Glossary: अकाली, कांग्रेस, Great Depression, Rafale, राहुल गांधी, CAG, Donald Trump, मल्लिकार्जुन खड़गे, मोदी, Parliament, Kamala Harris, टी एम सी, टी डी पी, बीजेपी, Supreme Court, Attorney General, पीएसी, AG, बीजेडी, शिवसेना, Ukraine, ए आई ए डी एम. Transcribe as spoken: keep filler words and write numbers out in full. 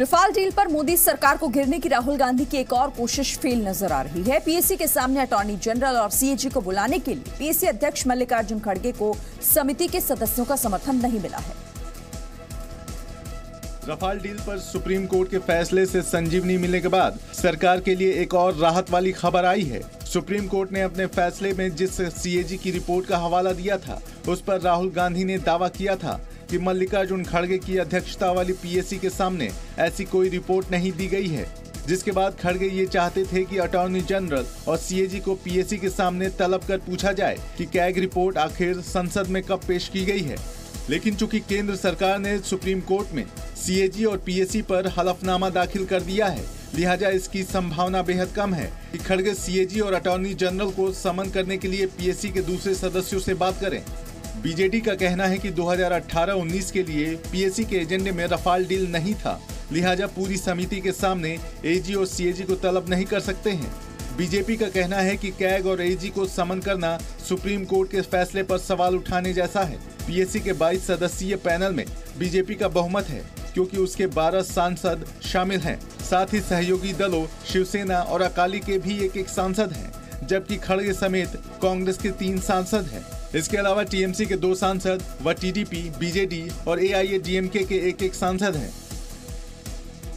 Rafale deal पर मोदी सरकार को घेरने की राहुल गांधी की एक और कोशिश फेल नजर आ रही है। पीएसी के सामने अटॉर्नी जनरल और सीएजी को बुलाने के लिए पीएसी अध्यक्ष मल्लिकार्जुन खड़गे को समिति के सदस्यों का समर्थन नहीं मिला है। रफाल डील पर सुप्रीम कोर्ट के फैसले से संजीवनी मिलने के बाद सरकार के लिए एक और राहत वाली खबर आई है। सुप्रीम कोर्ट ने अपने फैसले में जिस सीएजी की रिपोर्ट का हवाला दिया था, उस पर राहुल गांधी ने दावा किया था कि मल्लिकार्जुन खड़गे की अध्यक्षता वाली पीएसी के सामने ऐसी कोई रिपोर्ट नहीं दी गई है, जिसके बाद खड़गे ये चाहते थे कि अटॉर्नी जनरल और सीएजी को पीएसी के सामने तलब कर पूछा जाए कि कैग रिपोर्ट आखिर संसद में कब पेश की गई है। लेकिन चूंकि केंद्र सरकार ने सुप्रीम कोर्ट में सीएजी और पीएसी पर हलफनामा दाखिल कर दिया है, लिहाजा इसकी संभावना बेहद कम है कि खड़गे सीएजी और अटॉर्नी जनरल को समन करने के लिए पीएसी के दूसरे सदस्यों से बात करें। बीजेडी का कहना है कि दो हज़ार अठारह उन्नीस के लिए पीएसी के एजेंडे में रफाल डील नहीं था, लिहाजा पूरी समिति के सामने एजी और सीएजी को तलब नहीं कर सकते हैं। बीजेपी का कहना है कि कैग और एजी को समन करना सुप्रीम कोर्ट के फैसले पर सवाल उठाने जैसा है। पीएसी के बाईस सदस्यीय पैनल में बीजेपी का बहुमत है, क्योंकि उसके बारह सांसद शामिल हैं। साथ ही सहयोगी दलों शिवसेना और अकाली के भी एक एक सांसद हैं, जबकि खड़गे समेत कांग्रेस के तीन सांसद हैं। इसके अलावा टी एम सी के दो सांसद व टी डी पी, बीजेडी और ए आई ए डी एम के एक एक सांसद हैं।